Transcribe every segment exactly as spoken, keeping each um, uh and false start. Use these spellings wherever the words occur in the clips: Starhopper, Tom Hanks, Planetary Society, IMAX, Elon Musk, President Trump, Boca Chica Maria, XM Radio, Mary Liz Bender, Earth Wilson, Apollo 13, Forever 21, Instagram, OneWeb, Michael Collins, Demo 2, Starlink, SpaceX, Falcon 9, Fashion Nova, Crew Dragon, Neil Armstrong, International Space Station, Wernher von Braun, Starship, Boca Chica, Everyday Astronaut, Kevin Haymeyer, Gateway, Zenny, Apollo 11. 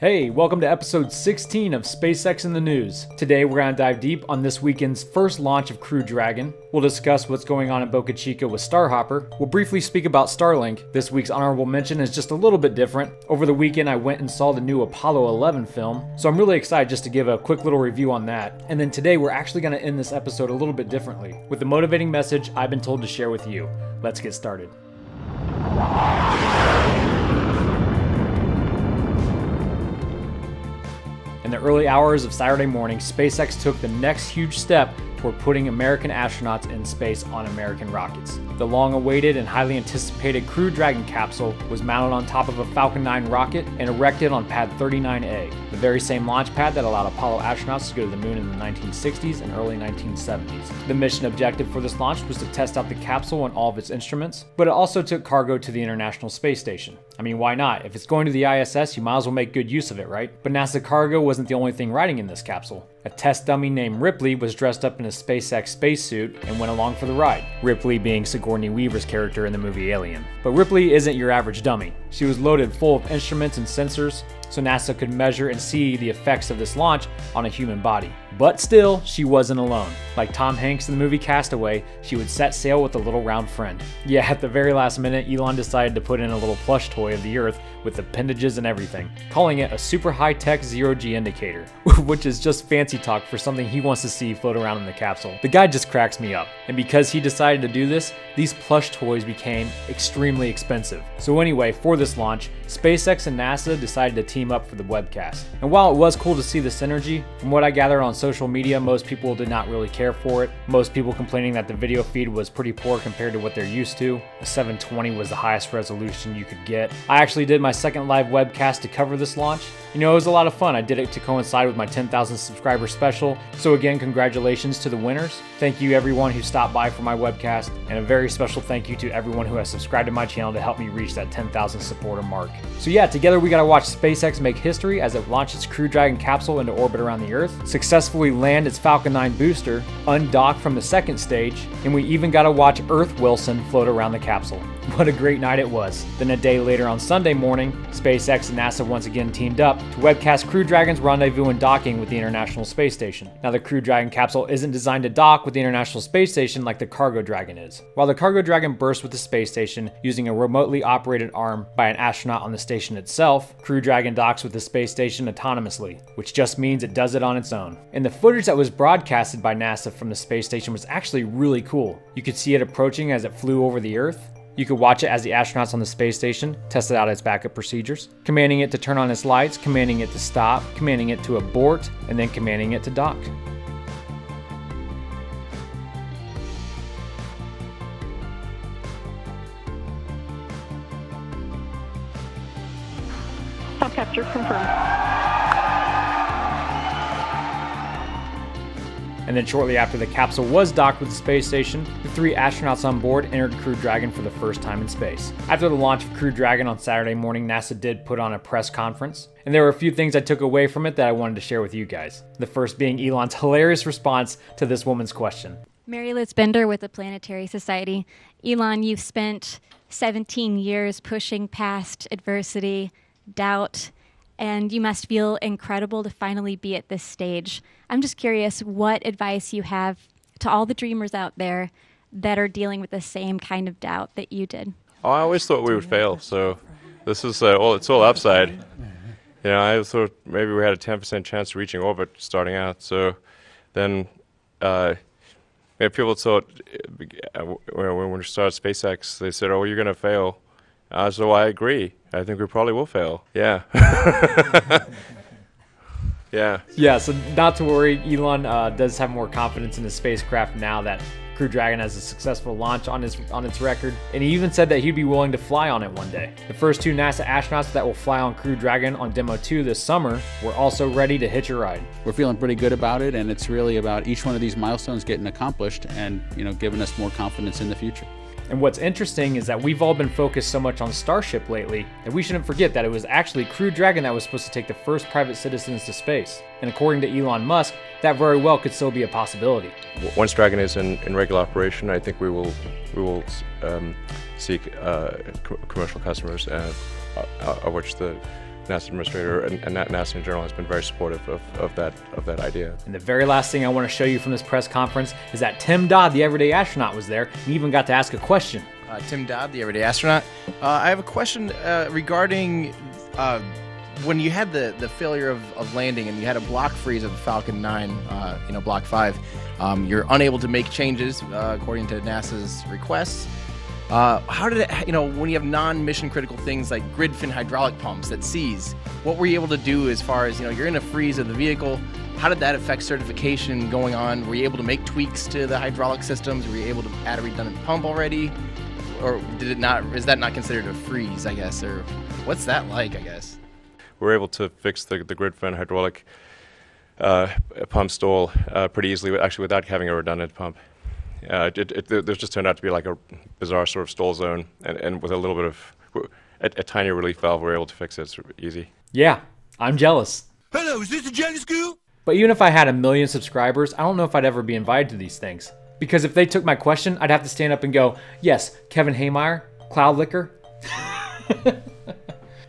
Hey, welcome to episode sixteen of SpaceX in the News. Today we're going to dive deep on this weekend's first launch of Crew Dragon. We'll discuss what's going on in Boca Chica with Starhopper. We'll briefly speak about Starlink. This week's honorable mention is just a little bit different. Over the weekend I went and saw the new Apollo eleven film, so I'm really excited just to give a quick little review on that. And then today we're actually going to end this episode a little bit differently, with the motivating message I've been told to share with you. Let's get started. In the early hours of Saturday morning, SpaceX took the next huge step toward putting American astronauts in space on American rockets. The long-awaited and highly anticipated Crew Dragon capsule was mounted on top of a Falcon nine rocket and erected on Pad thirty-nine A, the very same launch pad that allowed Apollo astronauts to go to the moon in the nineteen sixties and early nineteen seventies. The mission objective for this launch was to test out the capsule and all of its instruments, but it also took cargo to the International Space Station. I mean, why not? If it's going to the I S S, you might as well make good use of it, right? But NASA cargo wasn't the only thing riding in this capsule. A test dummy named Ripley was dressed up in a SpaceX spacesuit and went along for the ride, Ripley being Sigourney Weaver's character in the movie Alien. But Ripley isn't your average dummy. She was loaded full of instruments and sensors, so NASA could measure and see the effects of this launch on a human body. But still, she wasn't alone. Like Tom Hanks in the movie Castaway, she would set sail with a little round friend. Yeah, at the very last minute, Elon decided to put in a little plush toy of the Earth with appendages and everything, calling it a super high-tech zero-G indicator, which is just fancy talk for something he wants to see float around in the capsule. The guy just cracks me up. And because he decided to do this, these plush toys became extremely expensive. So anyway, for this launch, SpaceX and NASA decided to team up for the webcast. And while it was cool to see this energy, from what I gathered on social media, most people did not really care for it. Most people complaining that the video feed was pretty poor compared to what they're used to. A seven twenty was the highest resolution you could get. I actually did my second live webcast to cover this launch. You know, it was a lot of fun. I did it to coincide with my ten thousand subscriber special. So again, congratulations to the winners. Thank you everyone who stopped by for my webcast, and a very special thank you to everyone who has subscribed to my channel to help me reach that ten thousand supporter mark. So yeah, together we gotta watch SpaceX make history as it launched its Crew Dragon capsule into orbit around the Earth, successfully land its Falcon nine booster, undock from the second stage, and we even got to watch Earth Wilson float around the capsule. What a great night it was. Then a day later on Sunday morning, SpaceX and NASA once again teamed up to webcast Crew Dragon's rendezvous and docking with the International Space Station. Now the Crew Dragon capsule isn't designed to dock with the International Space Station like the Cargo Dragon is. While the Cargo Dragon bursts with the space station using a remotely operated arm by an astronaut on the station itself, Crew Dragon docks with the space station autonomously, which just means it does it on its own. And the footage that was broadcasted by NASA from the space station was actually really cool. You could see it approaching as it flew over the Earth. You could watch it as the astronauts on the space station tested out its backup procedures, commanding it to turn on its lights, commanding it to stop, commanding it to abort, and then commanding it to dock. Stop capture confirmed. And then shortly after the capsule was docked with the space station, the three astronauts on board entered Crew Dragon for the first time in space. After the launch of Crew Dragon on Saturday morning, NASA did put on a press conference. And there were a few things I took away from it that I wanted to share with you guys. The first being Elon's hilarious response to this woman's question. Mary Liz Bender with the Planetary Society. Elon, you've spent seventeen years pushing past adversity, doubt, and you must feel incredible to finally be at this stage. I'm just curious what advice you have to all the dreamers out there that are dealing with the same kind of doubt that you did. Oh, I always thought we would fail, so this is uh, all, it's all upside. You know, I thought maybe we had a ten percent chance of reaching orbit starting out, so then uh, you know, people thought, uh, when we started SpaceX, they said, oh, you're going to fail. Uh, so I agree. I think we probably will fail. Yeah. yeah. Yeah, so not to worry, Elon uh, does have more confidence in his spacecraft now that Crew Dragon has a successful launch on his on its record, and he even said that he'd be willing to fly on it one day. The first two NASA astronauts that will fly on Crew Dragon on Demo two this summer were also ready to hitch a ride. We're feeling pretty good about it, and it's really about each one of these milestones getting accomplished and, you know, giving us more confidence in the future. And what's interesting is that we've all been focused so much on Starship lately that we shouldn't forget that it was actually Crew Dragon that was supposed to take the first private citizens to space. And according to Elon Musk, that very well could still be a possibility. Once Dragon is in, in regular operation, I think we will we will um, seek uh, co commercial customers, uh, of which the NASA administrator and, and NASA in general has been very supportive of, of, that, of that idea. And the very last thing I want to show you from this press conference is that Tim Dodd, the Everyday Astronaut, was there and even got to ask a question. Uh, Tim Dodd, the Everyday Astronaut. Uh, I have a question uh, regarding uh, when you had the, the failure of, of landing and you had a block freeze of the Falcon nine, uh, you know, block five, um, you're unable to make changes uh, according to NASA's requests. Uh, how did it, you know, when you have non-mission critical things like grid fin hydraulic pumps that seize, what were you able to do as far as, you know, you're in a freeze of the vehicle, how did that affect certification going on? Were you able to make tweaks to the hydraulic systems? Were you able to add a redundant pump already? Or did it not, is that not considered a freeze, I guess, or what's that like, I guess? We were able to fix the, the grid fin hydraulic uh, pump stall uh, pretty easily, actually without having a redundant pump. Uh, it, it, it, there just turned out to be like a bizarre sort of stall zone, and, and with a little bit of a, a tiny relief valve, we were able to fix it. It's easy. Yeah, I'm jealous. Hello, is this a Johnny School? But even if I had a million subscribers, I don't know if I'd ever be invited to these things. Because if they took my question, I'd have to stand up and go, yes, Kevin Haymeyer, Cloud Licker.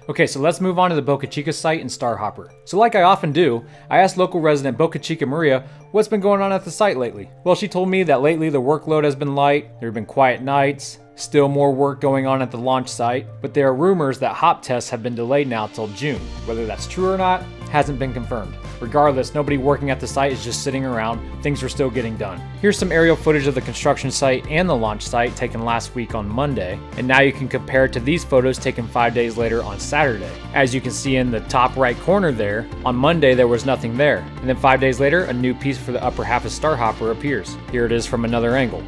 Okay, so let's move on to the Boca Chica site and Starhopper. So like I often do, I asked local resident Boca Chica Maria what's been going on at the site lately. Well, she told me that lately the workload has been light, there have been quiet nights, still more work going on at the launch site, but there are rumors that hop tests have been delayed now till June. Whether that's true or not hasn't been confirmed. Regardless, nobody working at the site is just sitting around, things are still getting done. Here's some aerial footage of the construction site and the launch site taken last week on Monday, and now you can compare it to these photos taken five days later on Saturday. As you can see in the top right corner there, on Monday there was nothing there, and then five days later a new piece for the upper half of Starhopper appears. Here it is from another angle.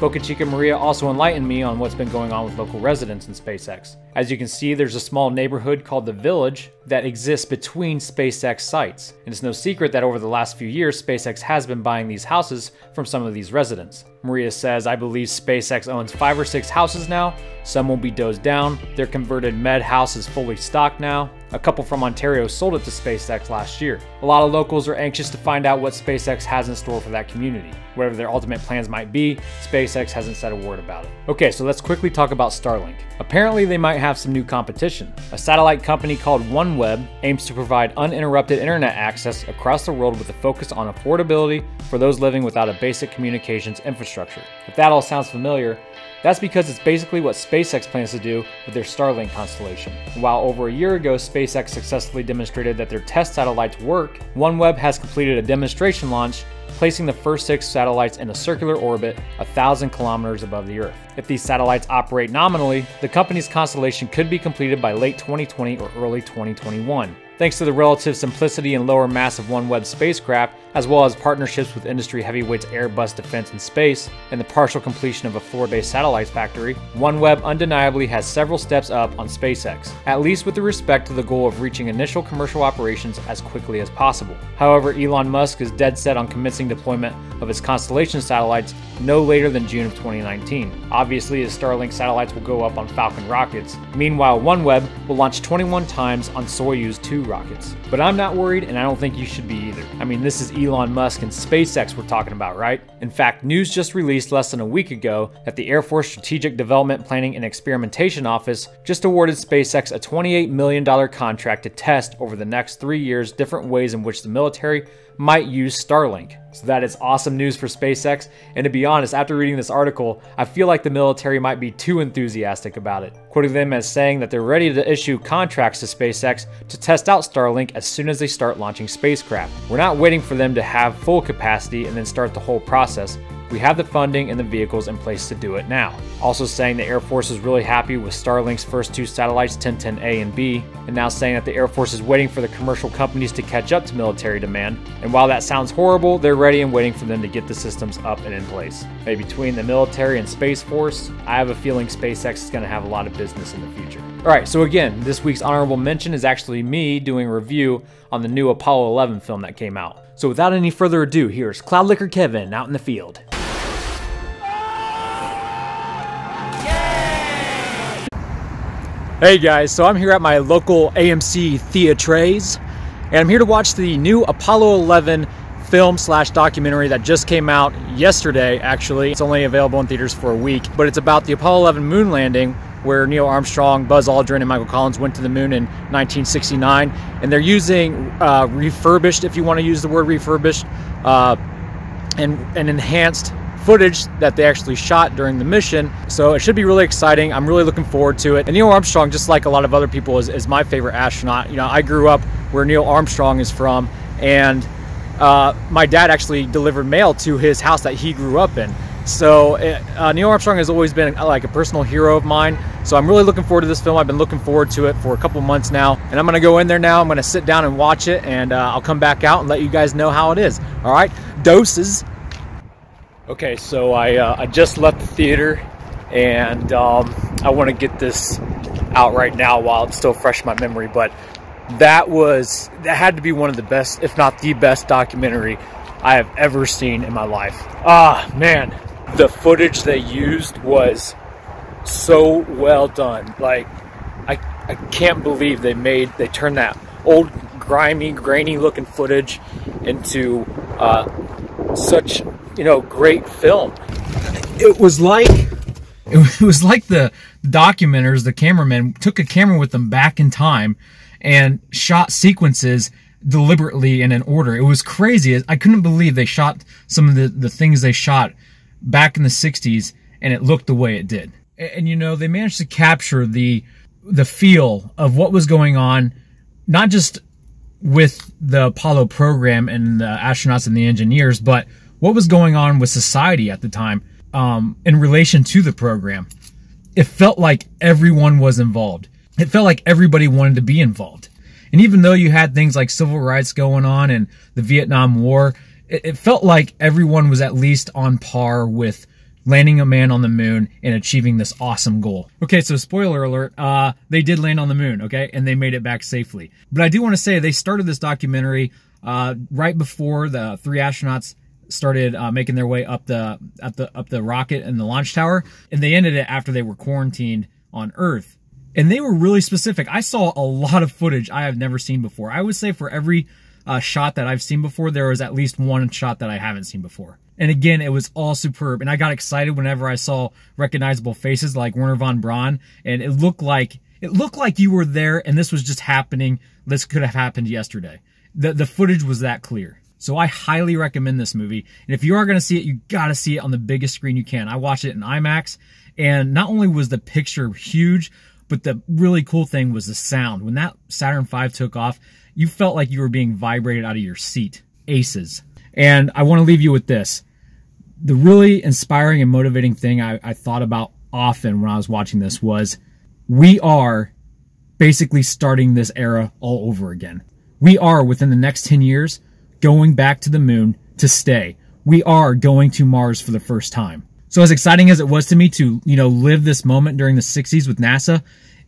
Boca Chica Maria also enlightened me on what's been going on with local residents in SpaceX. As you can see, there's a small neighborhood called The Village that exists between SpaceX sites. And it's no secret that over the last few years, SpaceX has been buying these houses from some of these residents. Maria says, I believe SpaceX owns five or six houses now. Some will be dozed down. Their converted med house is fully stocked now. A couple from Ontario sold it to SpaceX last year. A lot of locals are anxious to find out what SpaceX has in store for that community. Whatever their ultimate plans might be, SpaceX hasn't said a word about it. Okay, so let's quickly talk about Starlink. Apparently they might have some new competition. A satellite company called OneWeb aims to provide uninterrupted internet access across the world with a focus on affordability for those living without a basic communications infrastructure. If that all sounds familiar, that's because it's basically what SpaceX plans to do with their Starlink constellation. And while over a year ago SpaceX successfully demonstrated that their test satellites work, OneWeb has completed a demonstration launch, placing the first six satellites in a circular orbit one thousand kilometers above the Earth. If these satellites operate nominally, the company's constellation could be completed by late twenty twenty or early twenty twenty-one. Thanks to the relative simplicity and lower mass of OneWeb's spacecraft, as well as partnerships with industry heavyweights Airbus Defense and Space, and the partial completion of a Florida-based satellite factory, OneWeb undeniably has several steps up on SpaceX, at least with respect to the goal of reaching initial commercial operations as quickly as possible. However, Elon Musk is dead set on commencing deployment of his Constellation satellites no later than June of twenty nineteen. Obviously, his Starlink satellites will go up on Falcon rockets. Meanwhile, OneWeb will launch twenty-one times on Soyuz two rockets. But I'm not worried, and I don't think you should be either. I mean, this is Elon Musk and SpaceX we're talking about, right? In fact, news just released less than a week ago that the Air Force Strategic Development Planning and Experimentation Office just awarded SpaceX a twenty-eight million dollar contract to test over the next three years different ways in which the military might use Starlink. So that is awesome news for SpaceX, and to be honest, after reading this article, I feel like the military might be too enthusiastic about it, quoting them as saying that they're ready to issue contracts to SpaceX to test out Starlink as soon as they start launching spacecraft. We're not waiting for them to have full capacity and then start the whole process. We have the funding and the vehicles in place to do it now. Also saying the Air Force is really happy with Starlink's first two satellites, ten ten A and B, and now saying that the Air Force is waiting for the commercial companies to catch up to military demand. And while that sounds horrible, they're ready and waiting for them to get the systems up and in place. Hey, between the military and Space Force, I have a feeling SpaceX is going to have a lot of business in the future. Alright, so again, this week's honorable mention is actually me doing a review on the new Apollo eleven film that came out. So without any further ado, here's Cloud Licker Kevin out in the field. Hey guys, so I'm here at my local A M C Theatres, and I'm here to watch the new Apollo eleven film slash documentary that just came out yesterday, actually. It's only available in theaters for a week, but it's about the Apollo eleven moon landing, where Neil Armstrong, Buzz Aldrin, and Michael Collins went to the moon in nineteen sixty-nine. And they're using uh, refurbished, if you want to use the word refurbished, uh, and, and enhanced footage that they actually shot during the mission. So it should be really exciting. I'm really looking forward to it. And Neil Armstrong, just like a lot of other people, is, is my favorite astronaut. You know, I grew up where Neil Armstrong is from, and uh, my dad actually delivered mail to his house that he grew up in. So uh, Neil Armstrong has always been like a personal hero of mine. So I'm really looking forward to this film. I've been looking forward to it for a couple months now. And I'm gonna go in there now. I'm gonna sit down and watch it, and uh, I'll come back out and let you guys know how it is. All right, doses. Okay, so I, uh, I just left the theater, and um, I wanna get this out right now while it's still fresh in my memory, but that was, that had to be one of the best, if not the best documentary I have ever seen in my life. Ah, man. The footage they used was so well done. Like, I, I can't believe they made, they turned that old, grimy, grainy looking footage into uh, such, you know, great film. It was like, it was like the documenters, the cameramen took a camera with them back in time and shot sequences deliberately and in order. It was crazy. I couldn't believe they shot some of the, the things they shot back in the sixties, and it looked the way it did. And, and you know, they managed to capture the the feel of what was going on, not just with the Apollo program and the astronauts and the engineers, but what was going on with society at the time um, in relation to the program. It felt like everyone was involved. It felt like everybody wanted to be involved. And even though you had things like civil rights going on and the Vietnam War, it felt like everyone was at least on par with landing a man on the moon and achieving this awesome goal. Okay, so spoiler alert, uh, they did land on the moon, okay? And they made it back safely. But I do want to say they started this documentary uh, right before the three astronauts started uh, making their way up the, up, the, up the rocket and the launch tower. And they ended it after they were quarantined on Earth. And they were really specific. I saw a lot of footage I have never seen before. I would say for every Uh, shot that I've seen before, there was at least one shot that I haven't seen before. And again, it was all superb. And I got excited whenever I saw recognizable faces like Wernher von Braun. And it looked like, it looked like you were there and this was just happening. This could have happened yesterday. The, the footage was that clear. So I highly recommend this movie. And if you are going to see it, you got to see it on the biggest screen you can. I watched it in IMAX, and not only was the picture huge, but the really cool thing was the sound. When that Saturn five took off, you felt like you were being vibrated out of your seat. Aces. And I want to leave you with this. The really inspiring and motivating thing I, I thought about often when I was watching this was, we are basically starting this era all over again. We are, within the next ten years, going back to the moon to stay. We are going to Mars for the first time. So as exciting as it was to me to, you know, live this moment during the sixties with NASA,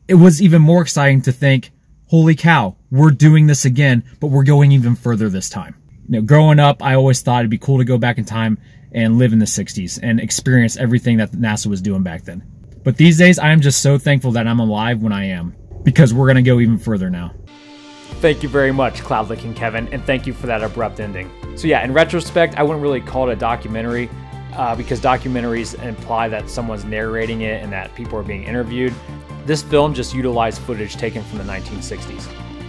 it was even more exciting to think, holy cow, we're doing this again, but we're going even further this time. You know, growing up, I always thought it'd be cool to go back in time and live in the sixties and experience everything that NASA was doing back then. But these days, I am just so thankful that I'm alive when I am, because we're gonna go even further now. Thank you very much, Cloudlick and Kevin, and thank you for that abrupt ending. So yeah, in retrospect, I wouldn't really call it a documentary, uh, because documentaries imply that someone's narrating it and that people are being interviewed. This film just utilized footage taken from the nineteen sixties,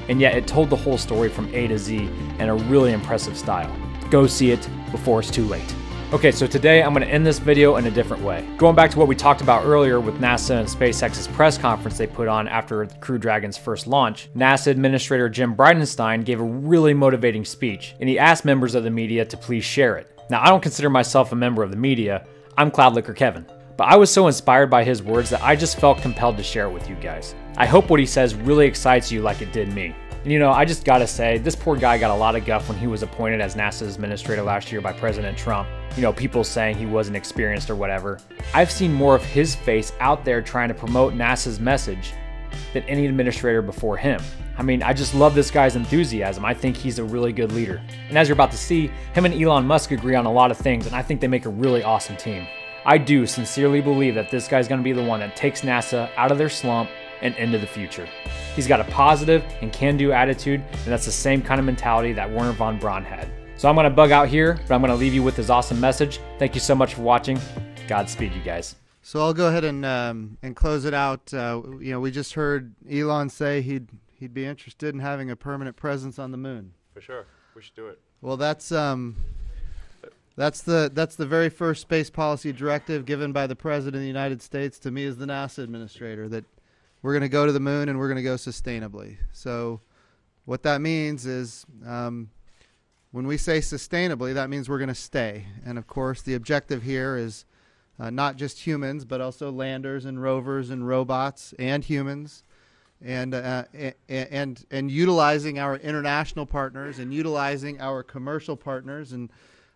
and yet it told the whole story from A to Z in a really impressive style. Go see it before it's too late. Okay, so today I'm gonna end this video in a different way. Going back to what we talked about earlier with NASA and SpaceX's press conference they put on after Crew Dragon's first launch, NASA Administrator Jim Bridenstine gave a really motivating speech, and he asked members of the media to please share it. Now, I don't consider myself a member of the media. I'm Cloudlick or Kevin. But I was so inspired by his words that I just felt compelled to share it with you guys. I hope what he says really excites you like it did me. And you know, I just gotta say, this poor guy got a lot of guff when he was appointed as NASA's administrator last year by President Trump. You know, people saying he wasn't experienced or whatever. I've seen more of his face out there trying to promote NASA's message than any administrator before him. I mean, I just love this guy's enthusiasm. I think he's a really good leader. And as you're about to see, him and Elon Musk agree on a lot of things, and I think they make a really awesome team. I do sincerely believe that this guy's going to be the one that takes NASA out of their slump and into the future. He's got a positive and can-do attitude, and that's the same kind of mentality that Wernher von Braun had. So I'm going to bug out here, but I'm going to leave you with his awesome message. Thank you so much for watching. Godspeed, you guys. So I'll go ahead and um, and close it out. Uh, you know, we just heard Elon say he'd he'd be interested in having a permanent presence on the moon. For sure, we should do it. Well, that's um, that's the that's the very first space policy directive given by the President of the United States to me as the NASA administrator, that we're going to go to the moon and we're going to go sustainably. So what that means is, um, when we say sustainably, that means we're going to stay. And of course, the objective here is Uh, not just humans, but also landers and rovers and robots and humans, and uh, and, and and utilizing our international partners and utilizing our commercial partners. And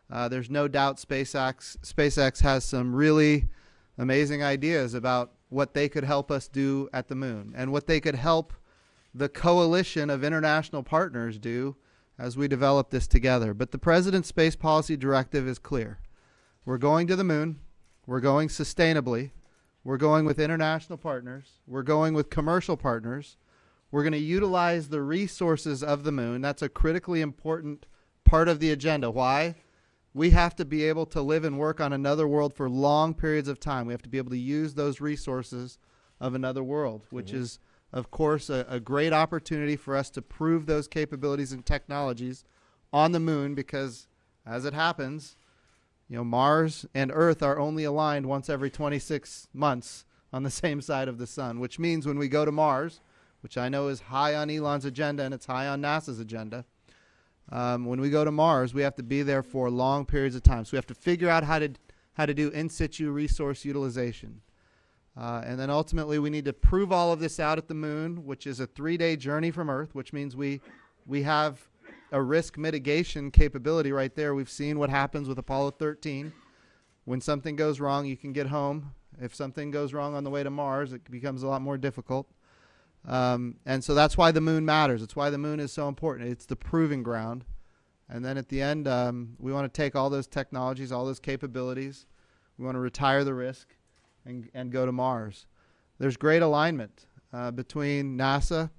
uh, there's no doubt SpaceX SpaceX has some really amazing ideas about what they could help us do at the moon and what they could help the coalition of international partners do as we develop this together. But the President's Space Policy Directive is clear. We're going to the moon. We're going sustainably. We're going with international partners. We're going with commercial partners. We're going to utilize the resources of the moon. That's a critically important part of the agenda. Why? We have to be able to live and work on another world for long periods of time. We have to be able to use those resources of another world, which mm-hmm. is, of course, a, a great opportunity for us to prove those capabilities and technologies on the moon, because as it happens, you know, Mars and Earth are only aligned once every twenty-six months on the same side of the sun, which means when we go to Mars, which I know is high on Elon's agenda and it's high on NASA's agenda, um, when we go to Mars, we have to be there for long periods of time. So we have to figure out how to how to do in situ resource utilization. Uh, and then ultimately, we need to prove all of this out at the moon, which is a three-day journey from Earth, which means we we have a risk mitigation capability right there. We've seen what happens with Apollo thirteen. When something goes wrong, you can get home. If something goes wrong on the way to Mars, it becomes a lot more difficult. Um, and so that's why the moon matters. It's why the moon is so important. It's the proving ground. And then at the end, um, we want to take all those technologies, all those capabilities. We want to retire the risk and, and go to Mars. There's great alignment uh, between NASA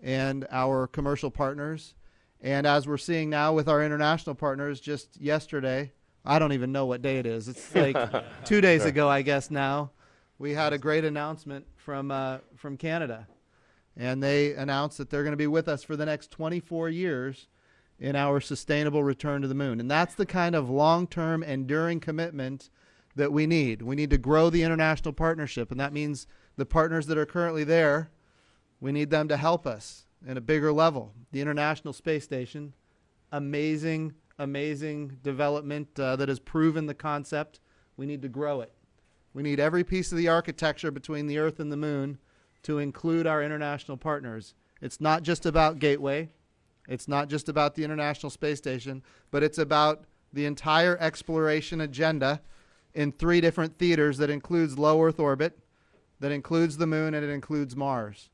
and our commercial partners. And as we're seeing now with our international partners, just yesterday, I don't even know what day it is. It's like two days sure. ago, I guess now, we had a great announcement from uh, from Canada. And they announced that they're going to be with us for the next twenty-four years in our sustainable return to the moon. And that's the kind of long-term, enduring commitment that we need. We need to grow the international partnership. And that means the partners that are currently there, we need them to help us in a bigger level. The International Space Station, amazing, amazing development uh, that has proven the concept. We need to grow it. We need every piece of the architecture between the Earth and the Moon to include our international partners. It's not just about Gateway. It's not just about the International Space Station, but it's about the entire exploration agenda in three different theaters that includes low Earth orbit, that includes the Moon, and it includes Mars.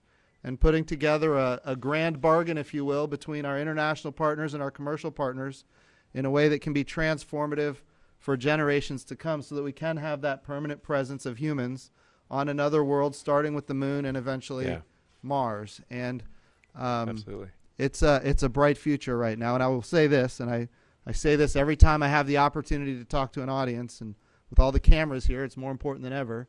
And putting together a, a grand bargain, if you will, between our international partners and our commercial partners in a way that can be transformative for generations to come, so that we can have that permanent presence of humans on another world, starting with the moon and eventually yeah. Mars. And um, Absolutely. it's a, it's a bright future right now. And I will say this, and I, I say this every time I have the opportunity to talk to an audience, and with all the cameras here, it's more important than ever.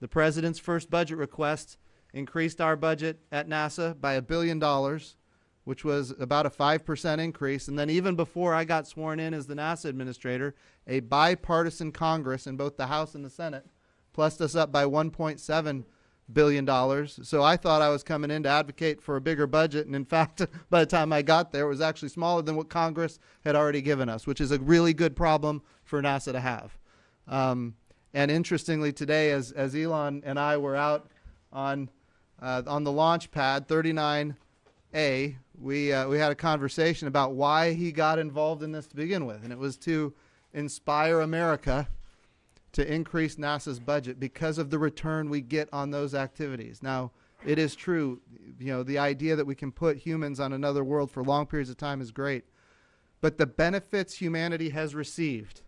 The President's first budget request increased our budget at NASA by a billion dollars, which was about a five percent increase. And then even before I got sworn in as the NASA administrator, a bipartisan Congress in both the House and the Senate plussed us up by one point seven billion dollars. So I thought I was coming in to advocate for a bigger budget. And in fact, by the time I got there, it was actually smaller than what Congress had already given us, which is a really good problem for NASA to have. Um, and interestingly, today, as, as Elon and I were out on Uh, on the launch pad, thirty-nine A, we uh, we had a conversation about why he got involved in this to begin with, and it was to inspire America to increase NASA's budget because of the return we get on those activities. Now, it is true, you know, the idea that we can put humans on another world for long periods of time is great, but the benefits humanity has received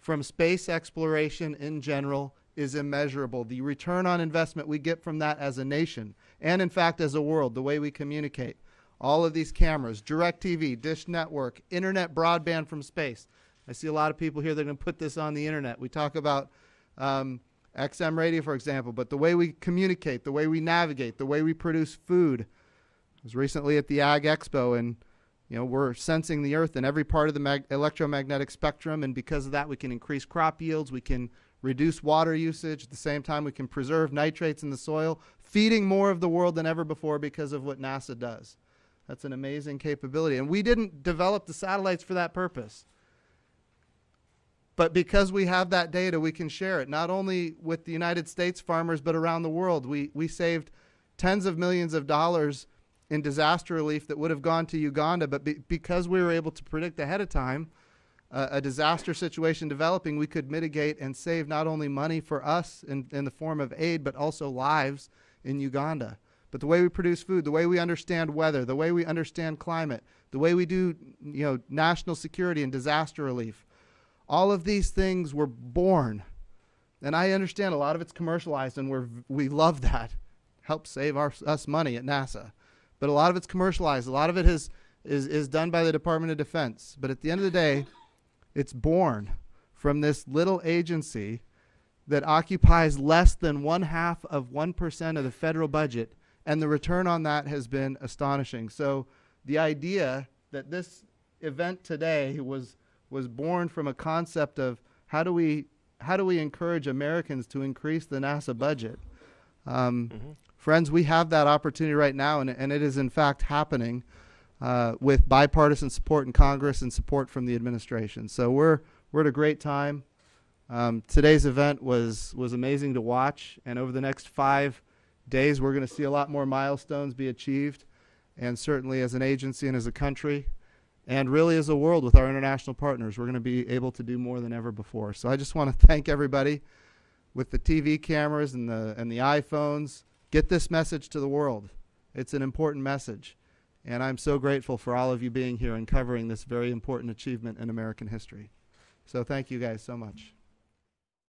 from space exploration in general is immeasurable. The return on investment we get from that as a nation, and in fact as a world, the way we communicate, all of these cameras, DirecTV, Dish Network, internet broadband from space. I see a lot of people here that are going to put this on the internet. We talk about um, X M radio, for example, but the way we communicate, the way we navigate, the way we produce food. I was recently at the Ag Expo, and you know, we're sensing the Earth in every part of the mag electromagnetic spectrum, and because of that, we can increase crop yields, we can reduce water usage, at the same time we can preserve nitrates in the soil, feeding more of the world than ever before because of what NASA does. That's an amazing capability, and we didn't develop the satellites for that purpose. But because we have that data, we can share it, not only with the United States farmers, but around the world. We, we saved tens of millions of dollars in disaster relief that would have gone to Uganda, but be, because we were able to predict ahead of time uh, a disaster situation developing, we could mitigate and save not only money for us in, in the form of aid, but also lives in Uganda. But the way we produce food, the way we understand weather, the way we understand climate, the way we do you know, national security and disaster relief, all of these things were born, and I understand a lot of it's commercialized, and we're, we love that. Helps save our, us money at NASA. But a lot of it's commercialized. A lot of it is, is, is done by the Department of Defense. But at the end of the day, it's born from this little agency that occupies less than one half of one percent of the federal budget, and the return on that has been astonishing. So the idea that this event today was was born from a concept of how do we how do we encourage Americans to increase the NASA budget? Um, mm-hmm. Friends, we have that opportunity right now, and, and it is in fact happening uh, with bipartisan support in Congress and support from the administration. So we're we're at a great time. Um, today's event was was amazing to watch, and over the next five days, we're going to see a lot more milestones be achieved, and certainly as an agency and as a country. And really, as a world with our international partners, we're going to be able to do more than ever before. So I just want to thank everybody with the T V cameras and the, and the iPhones. Get this message to the world. It's an important message. And I'm so grateful for all of you being here and covering this very important achievement in American history. So thank you guys so much.